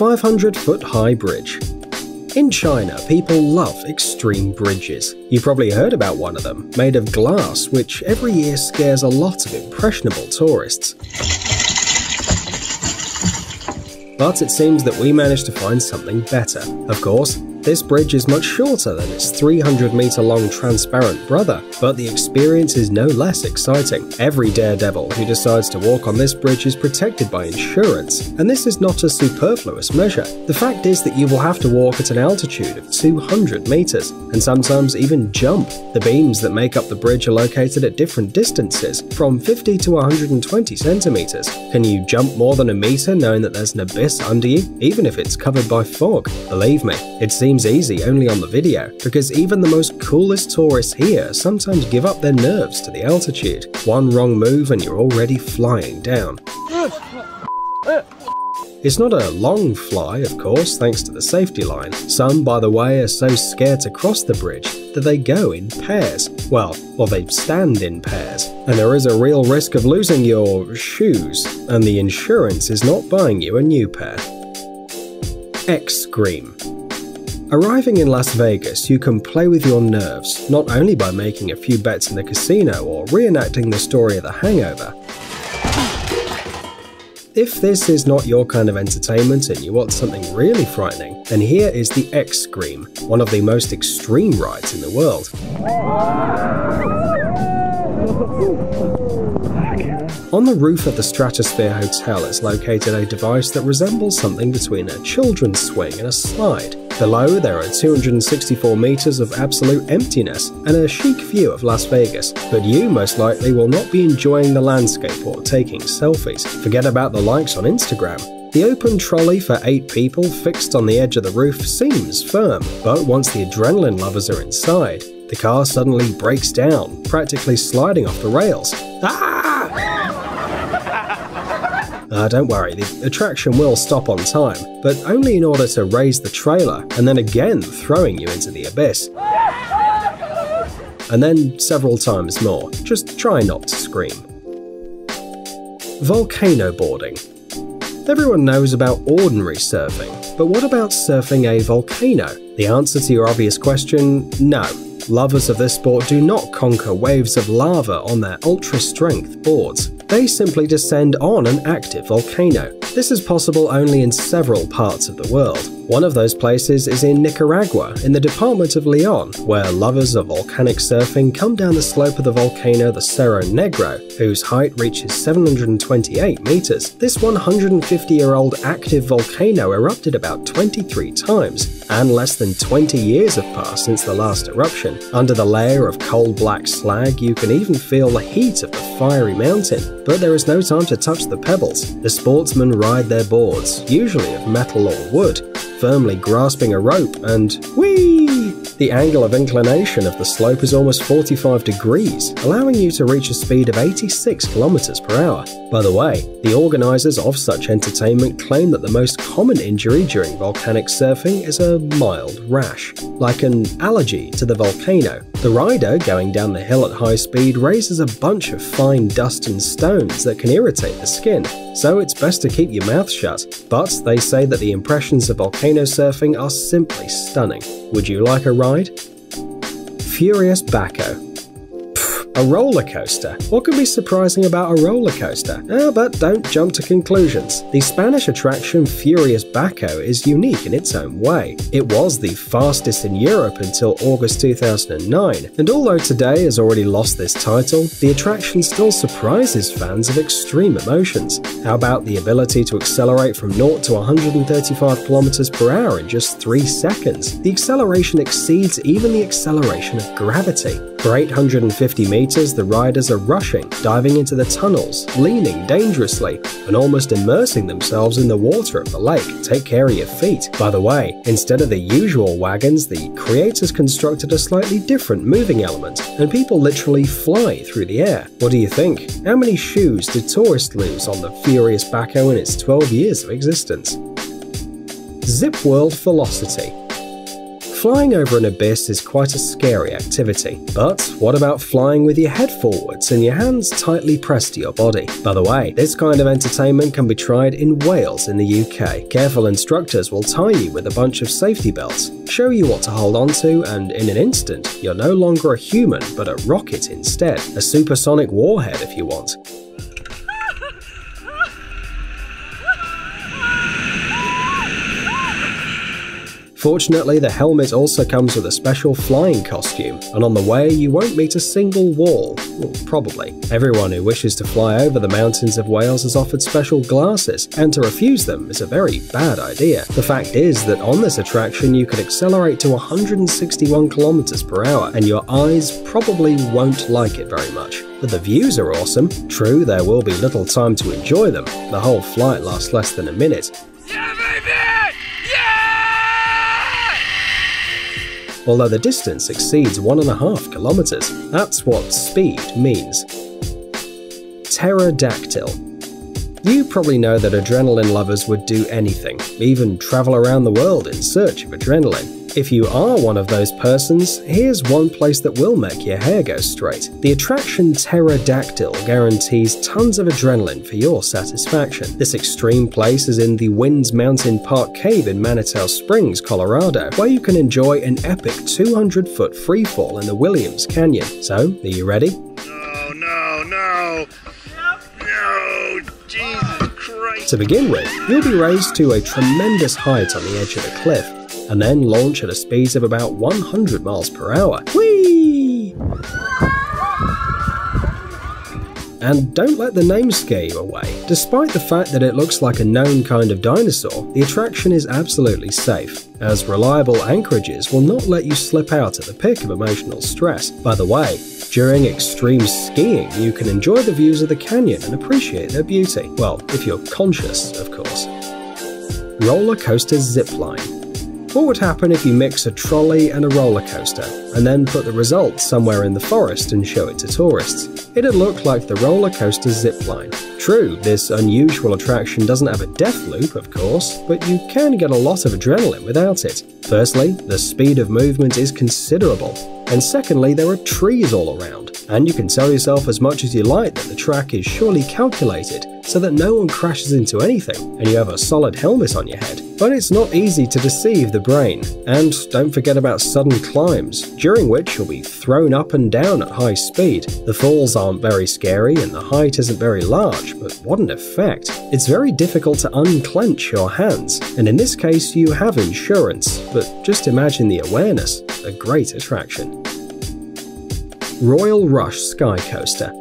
500-foot-high bridge. In China, people love extreme bridges. You probably heard about one of them, made of glass, which every year scares a lot of impressionable tourists. But it seems that we managed to find something better. Of course, this bridge is much shorter than its 300-meter-long transparent brother, but the experience is no less exciting. Every daredevil who decides to walk on this bridge is protected by insurance, and this is not a superfluous measure. The fact is that you will have to walk at an altitude of 200 meters, and sometimes even jump. The beams that make up the bridge are located at different distances, from 50 to 120 centimeters. Can you jump more than a meter knowing that there's an abyss under you, even if it's covered by fog? Believe me, it seems easy only on the video, because even the most coolest tourists here sometimes give up their nerves to the altitude. One wrong move and you're already flying down. It's not a long fly, of course, thanks to the safety line. Some, by the way, are so scared to cross the bridge that they go in pairs. Well, or they stand in pairs. And there is a real risk of losing your shoes, and the insurance is not buying you a new pair. X-Scream. Arriving in Las Vegas, you can play with your nerves, not only by making a few bets in the casino or reenacting the story of The Hangover. If this is not your kind of entertainment and you want something really frightening, then here is the X-Scream, one of the most extreme rides in the world. On the roof of the Stratosphere Hotel is located a device that resembles something between a children's swing and a slide. Below, there are 264 meters of absolute emptiness and a chic view of Las Vegas, but you most likely will not be enjoying the landscape or taking selfies. Forget about the likes on Instagram. The open trolley for 8 people fixed on the edge of the roof seems firm, but once the adrenaline lovers are inside, the car suddenly breaks down, practically sliding off the rails. Don't worry, the attraction will stop on time, but only in order to raise the trailer and then again throwing you into the abyss. And then several times more. Just try not to scream. Volcano boarding. Everyone knows about ordinary surfing, but what about surfing a volcano? The answer to your obvious question? No. Lovers of this sport do not conquer waves of lava on their ultra-strength boards. They simply descend on an active volcano. This is possible only in several parts of the world. One of those places is in Nicaragua, in the department of Leon, where lovers of volcanic surfing come down the slope of the volcano the Cerro Negro, whose height reaches 728 meters. This 150-year-old active volcano erupted about 23 times, and less than 20 years have passed since the last eruption. Under the layer of coal black slag, you can even feel the heat of the fiery mountain, but there is no time to touch the pebbles. The sportsmen ride their boards, usually of metal or wood, firmly grasping a rope, and whee! The angle of inclination of the slope is almost 45 degrees, allowing you to reach a speed of 86 kilometers per hour. By the way, the organizers of such entertainment claim that the most common injury during volcanic surfing is a mild rash, like an allergy to the volcano. The rider going down the hill at high speed raises a bunch of fine dust and stones that can irritate the skin, so it's best to keep your mouth shut. But they say that the impressions of volcano surfing are simply stunning. Would you like a ride? Furious Baco. A roller coaster. What can be surprising about a roller coaster? But don't jump to conclusions. The Spanish attraction Furious Baco is unique in its own way. It was the fastest in Europe until August 2009, and although today has already lost this title, the attraction still surprises fans of extreme emotions. How about the ability to accelerate from 0 to 135 kilometers per hour in just 3 seconds? The acceleration exceeds even the acceleration of gravity. For 850 meters, the riders are rushing, diving into the tunnels, leaning dangerously, and almost immersing themselves in the water of the lake. Take care of your feet. By the way, instead of the usual wagons, the creators constructed a slightly different moving element, and people literally fly through the air. What do you think? How many shoes did tourists lose on the Furious Baco in its 12 years of existence? Zip World Velocity. Flying over an abyss is quite a scary activity, but what about flying with your head forwards and your hands tightly pressed to your body? By the way, this kind of entertainment can be tried in Wales in the UK. Careful instructors will tie you with a bunch of safety belts, show you what to hold onto, and in an instant, you're no longer a human but a rocket instead. A supersonic warhead if you want. Fortunately, the helmet also comes with a special flying costume, and on the way you won't meet a single wall. Well, probably. Everyone who wishes to fly over the mountains of Wales is offered special glasses, and to refuse them is a very bad idea. The fact is that on this attraction you could accelerate to 161 km/h, and your eyes probably won't like it very much. But the views are awesome. True, there will be little time to enjoy them. The whole flight lasts less than a minute. Yeah, baby! Although the distance exceeds 1.5 km. That's what speed means. Pterodactyl. You probably know that adrenaline lovers would do anything, even travel around the world in search of adrenaline. If you are one of those persons, here's one place that will make your hair go straight. The attraction Pterodactyl guarantees tons of adrenaline for your satisfaction. This extreme place is in the Winds Mountain Park Cave in Manitou Springs, Colorado, where you can enjoy an epic 200-foot freefall in the Williams Canyon. So, are you ready? No, no, no! No! Jesus Christ! To begin with, you'll be raised to a tremendous height on the edge of a cliff, and then launch at a speed of about 100 mph. Whee! And don't let the name scare you away. Despite the fact that it looks like a known kind of dinosaur, the attraction is absolutely safe, as reliable anchorages will not let you slip out at the peak of emotional stress. By the way, during extreme skiing, you can enjoy the views of the canyon and appreciate their beauty. Well, if you're conscious, of course. Roller coaster zipline. What would happen if you mix a trolley and a roller coaster, and then put the results somewhere in the forest and show it to tourists? It'd look like the roller coaster zipline. True, this unusual attraction doesn't have a death loop, of course, but you can get a lot of adrenaline without it. Firstly, the speed of movement is considerable, and secondly, there are trees all around, and you can tell yourself as much as you like that the track is surely calculated so that no one crashes into anything, and you have a solid helmet on your head. But it's not easy to deceive the brain. And don't forget about sudden climbs, during which you'll be thrown up and down at high speed. The falls aren't very scary and the height isn't very large, but what an effect. It's very difficult to unclench your hands, and in this case you have insurance, but just imagine the awareness. A great attraction. Royal Rush Sky Coaster.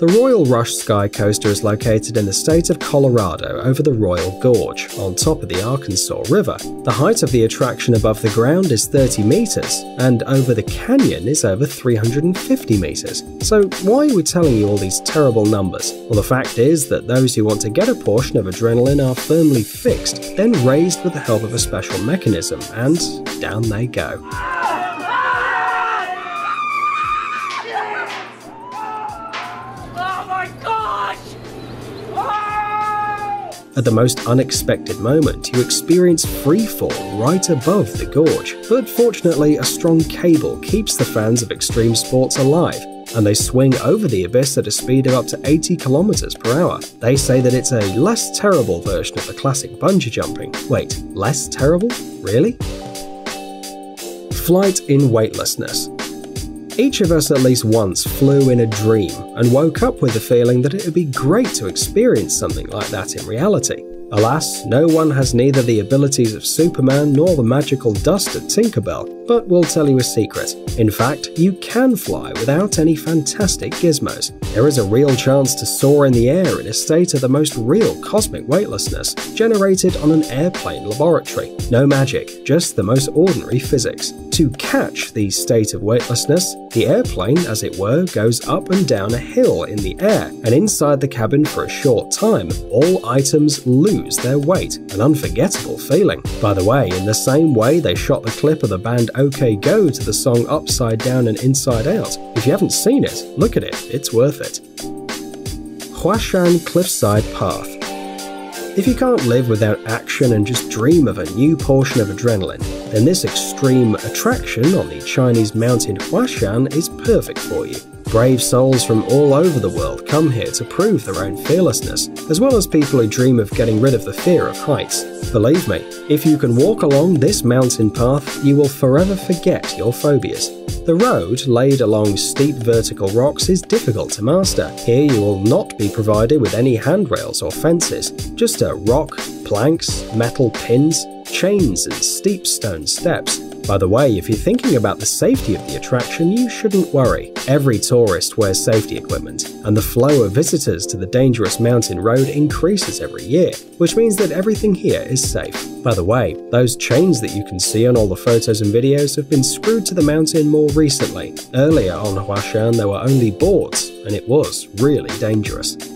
The Royal Rush Sky Coaster is located in the state of Colorado over the Royal Gorge, on top of the Arkansas River. The height of the attraction above the ground is 30 meters, and over the canyon is over 350 meters. So why are we telling you all these terrible numbers? Well, the fact is that those who want to get a portion of adrenaline are firmly fixed, then raised with the help of a special mechanism, and down they go. At the most unexpected moment, you experience freefall right above the gorge. But fortunately, a strong cable keeps the fans of extreme sports alive, and they swing over the abyss at a speed of up to 80 km/h. They say that it's a less terrible version of the classic bungee jumping. Wait, less terrible? Really? Flight in weightlessness. Each of us at least once flew in a dream and woke up with the feeling that it would be great to experience something like that in reality. Alas, no one has neither the abilities of Superman nor the magical dust of Tinkerbell, but we'll tell you a secret. In fact, you can fly without any fantastic gizmos. There is a real chance to soar in the air in a state of the most real cosmic weightlessness, generated on an airplane laboratory. No magic, just the most ordinary physics. To catch the state of weightlessness, the airplane, as it were, goes up and down a hill in the air, and inside the cabin for a short time, all items lose their weight, an unforgettable feeling. By the way, in the same way they shot the clip of the band Okay, Go to the song Upside Down and Inside Out. If you haven't seen it, look at it, it's worth it. Huashan Cliffside Path. If you can't live without action and just dream of a new portion of adrenaline, then this extreme attraction on the Chinese mountain Huashan is perfect for you. Brave souls from all over the world come here to prove their own fearlessness, as well as people who dream of getting rid of the fear of heights. Believe me, if you can walk along this mountain path, you will forever forget your phobias. The road, laid along steep vertical rocks, is difficult to master. Here you will not be provided with any handrails or fences, just a rock, planks, metal pins, chains and steep stone steps. By the way, if you're thinking about the safety of the attraction, you shouldn't worry. Every tourist wears safety equipment, and the flow of visitors to the dangerous mountain road increases every year, which means that everything here is safe. By the way, those chains that you can see on all the photos and videos have been screwed to the mountain more recently. Earlier on Huashan, there were only boards, and it was really dangerous.